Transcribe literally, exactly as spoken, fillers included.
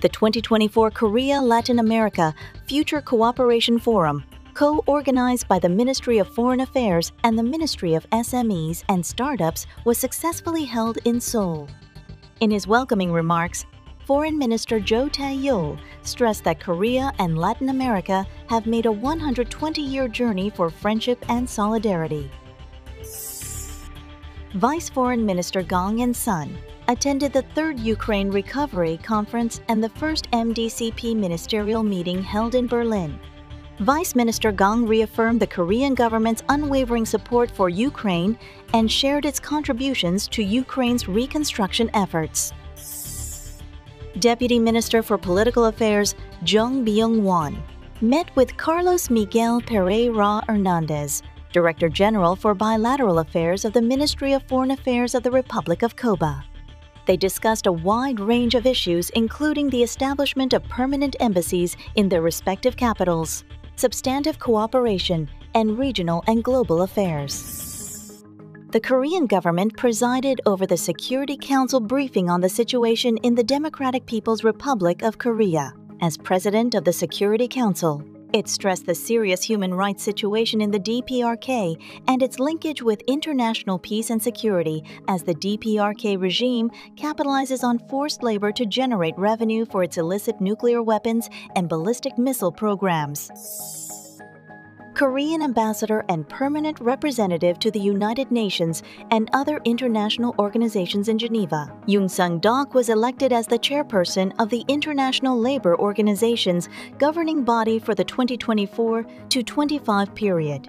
The twenty twenty-four Korea-Latin America Future Cooperation Forum, co-organized by the Ministry of Foreign Affairs and the Ministry of S M Es and Startups, was successfully held in Seoul. In his welcoming remarks, Foreign Minister Cho Tae-young stressed that Korea and Latin America have made a one hundred twenty-year journey for friendship and solidarity. Vice Foreign Minister Gong and Sun attended the third Ukraine Recovery Conference and the first M D C P ministerial meeting held in Berlin. Vice Minister Gong reaffirmed the Korean government's unwavering support for Ukraine and shared its contributions to Ukraine's reconstruction efforts. Deputy Minister for Political Affairs Jung Byung-wan met with Carlos Miguel Pereira Hernandez, Director General for Bilateral Affairs of the Ministry of Foreign Affairs of the Republic of Cuba. They discussed a wide range of issues, including the establishment of permanent embassies in their respective capitals, substantive cooperation, and regional and global affairs. The Korean government presided over the Security Council briefing on the situation in the Democratic People's Republic of Korea. As president of the Security Council, it stressed the serious human rights situation in the D P R K and its linkage with international peace and security, as the D P R K regime capitalizes on forced labor to generate revenue for its illicit nuclear weapons and ballistic missile programs. Korean ambassador and permanent representative to the United Nations and other international organizations in Geneva, Yung Sung-dok was elected as the chairperson of the International Labor Organization's governing body for the twenty twenty-four to twenty-five period.